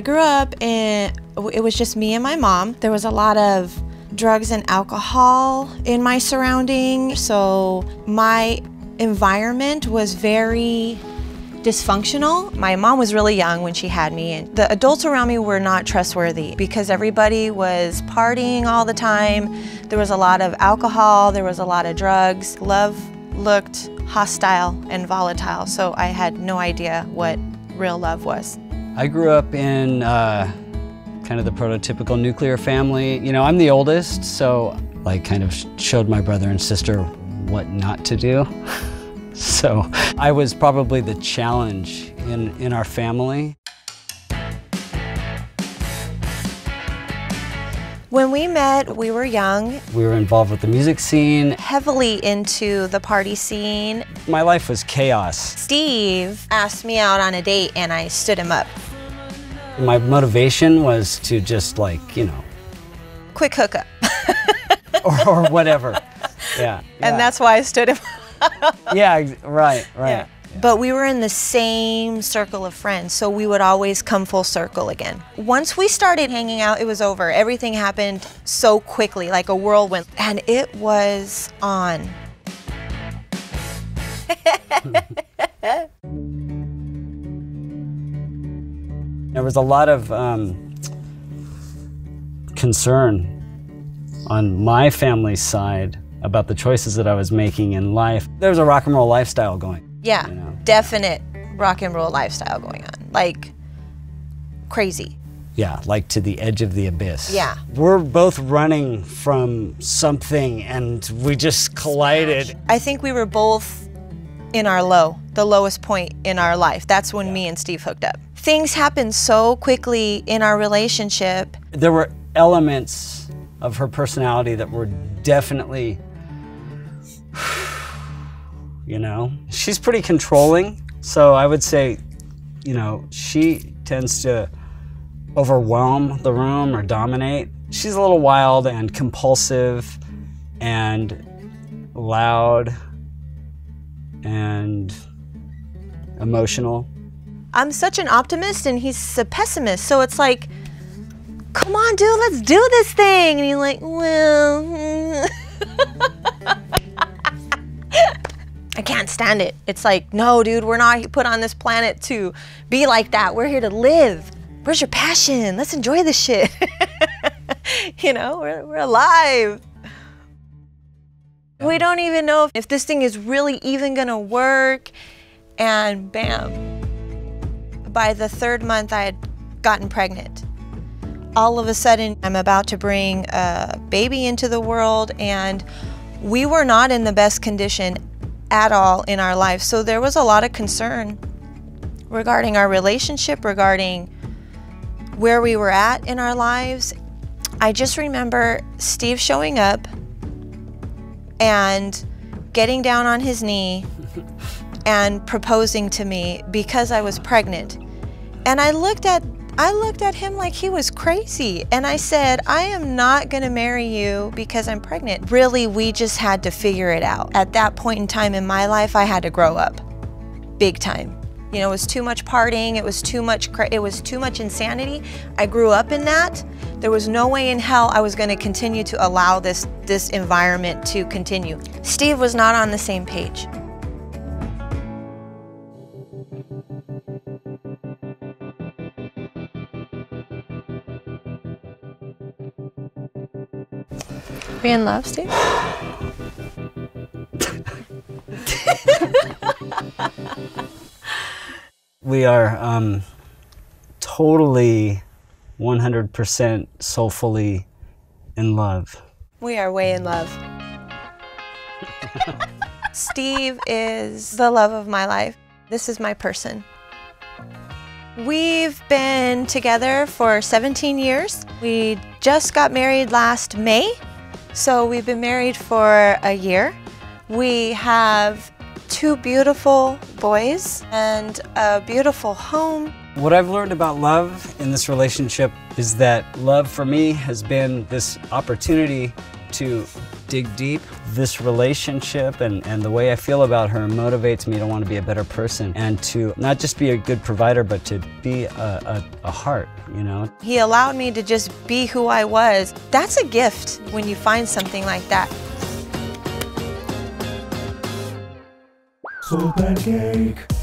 I grew up and it was just me and my mom. There was a lot of drugs and alcohol in my surrounding, so my environment was very dysfunctional. My mom was really young when she had me, and the adults around me were not trustworthy because everybody was partying all the time. There was a lot of alcohol, there was a lot of drugs. Love looked hostile and volatile, so I had no idea what real love was. I grew up in kind of the prototypical nuclear family. You know, I'm the oldest, so I kind of showed my brother and sister what not to do. So I was probably the challenge in our family. When we met, we were young. We were involved with the music scene. Heavily into the party scene. My life was chaos. Steve asked me out on a date and I stood him up. My motivation was to just, like, you know, quick hookup. or whatever. Yeah. And that's why I stood him up. Yeah, right, right. Yeah. Yeah. But we were in the same circle of friends, so we would always come full circle again. Once we started hanging out, it was over. Everything happened so quickly, like a whirlwind, and it was on. There was a lot of concern on my family's side about the choices that I was making in life. There was a rock and roll lifestyle going. Yeah, you know? Definite rock and roll lifestyle going on, like crazy. Yeah, like to the edge of the abyss. Yeah. We're both running from something and we just collided. I think we were both in our low, the lowest point in our life. That's when me and Steve hooked up. Things happened so quickly in our relationship. There were elements of her personality that were definitely, you know, she's pretty controlling. So I would say, you know, she tends to overwhelm the room or dominate. She's a little wild and compulsive and loud and emotional. I'm such an optimist and he's a pessimist. So it's like, come on, dude, let's do this thing. And you're like, well, I can't stand it. It's like, no, dude, we're not put on this planet to be like that. We're here to live. Where's your passion? Let's enjoy this shit. You know, we're alive. We don't even know if this thing is really even gonna work. And bam, by the third month, I had gotten pregnant. All of a sudden, I'm about to bring a baby into the world, and we were not in the best condition at all in our life. So there was a lot of concern regarding our relationship, regarding where we were at in our lives. I just remember Steve showing up and getting down on his knee and proposing to me because I was pregnant. And I looked at him like he was crazy, and I said, I am not gonna marry you because I'm pregnant. Really, we just had to figure it out. At that point in time in my life, I had to grow up, big time. You know, it was too much partying, it was too much insanity. I grew up in that. There was no way in hell I was gonna continue to allow this environment to continue. Steve was not on the same page. Are you in love, Steve? We are totally 100% soulfully in love. We are way in love. Steve is the love of my life. This is my person. We've been together for 17 years. We just got married last May. So we've been married for a year. We have two beautiful boys and a beautiful home. What I've learned about love in this relationship is that love for me has been this opportunity to dig deep. This relationship and the way I feel about her motivates me to want to be a better person and to not just be a good provider, but to be a heart, you know? He allowed me to just be who I was. That's a gift when you find something like that. SoulPancake.